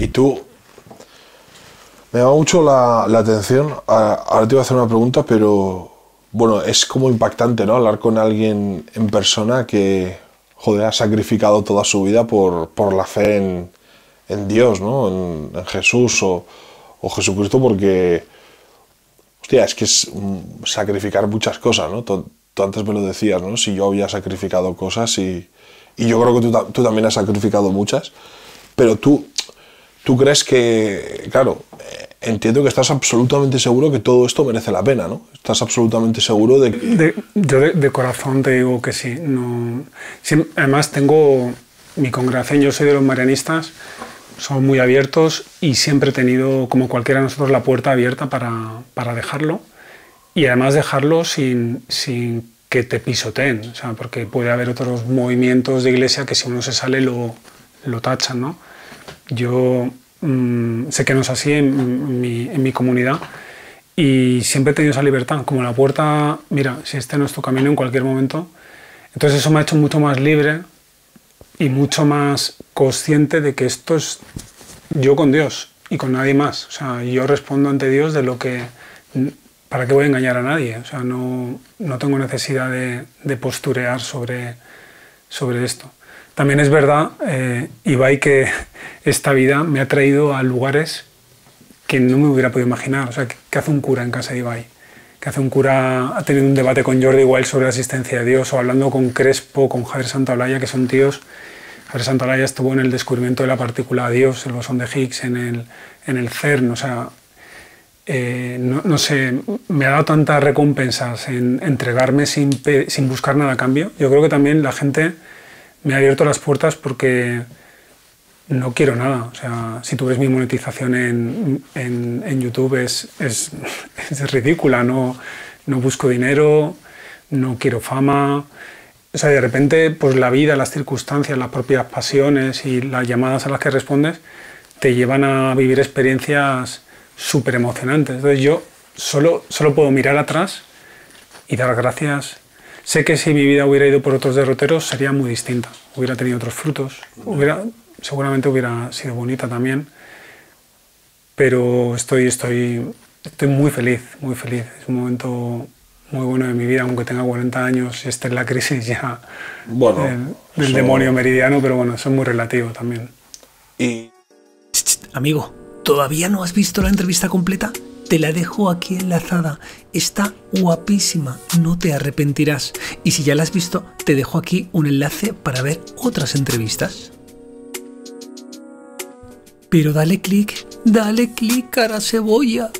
Y tú... Me llama mucho la atención, ahora te voy a hacer una pregunta, pero bueno, es como impactante, ¿no? Hablar con alguien en persona que, joder, ha sacrificado toda su vida por la fe en Dios, ¿no? En Jesús o Jesucristo, porque, hostia, es que es sacrificar muchas cosas, ¿no? Tú antes me lo decías, ¿no? Si yo había sacrificado cosas y yo creo que tú también has sacrificado muchas, pero tú crees que, claro, entiendo que estás absolutamente seguro que todo esto merece la pena, ¿no? Estás absolutamente seguro de que... Yo de corazón te digo que sí. No, sí, además tengo mi congregación, yo soy de los marianistas, son muy abiertos y siempre he tenido, como cualquiera de nosotros, la puerta abierta para dejarlo. Y además dejarlo sin que te pisoteen, o sea, porque puede haber otros movimientos de iglesia que si uno se sale lo tachan, ¿no? Yo sé que no es así en mi comunidad y siempre he tenido esa libertad, como la puerta, mira, si este no es tu camino en cualquier momento. Entonces eso me ha hecho mucho más libre y mucho más consciente de que esto es yo con Dios y con nadie más. O sea, yo respondo ante Dios de lo que... ¿Para qué voy a engañar a nadie? O sea, no tengo necesidad de posturear sobre esto. También es verdad, Ibai, que esta vida me ha traído a lugares que no me hubiera podido imaginar. O sea, ¿qué hace un cura en casa de Ibai? ¿Qué hace un cura? Ha tenido un debate con Jordi Wild sobre la existencia de Dios, o hablando con Crespo, con Javier Santaolalla, que son tíos. Javier Santaolalla estuvo en el descubrimiento de la partícula de Dios, el bosón de Higgs, en el CERN. O sea, no sé, me ha dado tantas recompensas en entregarme sin buscar nada a cambio. Yo creo que también la gente... Me ha abierto las puertas porque no quiero nada. O sea, si tú ves mi monetización en YouTube es ridícula. No busco dinero, no quiero fama. O sea, de repente pues la vida, las circunstancias, las propias pasiones y las llamadas a las que respondes te llevan a vivir experiencias súper emocionantes. Entonces yo solo puedo mirar atrás y dar gracias. Sé que si mi vida hubiera ido por otros derroteros sería muy distinta, hubiera tenido otros frutos, seguramente hubiera sido bonita también, pero estoy muy feliz, es un momento muy bueno de mi vida, aunque tenga 40 años y esté en la crisis ya bueno, del demonio meridiano, pero bueno, eso es muy relativo también. Y... Amigo, ¿todavía no has visto la entrevista completa? Te la dejo aquí enlazada, está guapísima, no te arrepentirás. Y si ya la has visto, te dejo aquí un enlace para ver otras entrevistas. Pero dale clic, cara cebolla,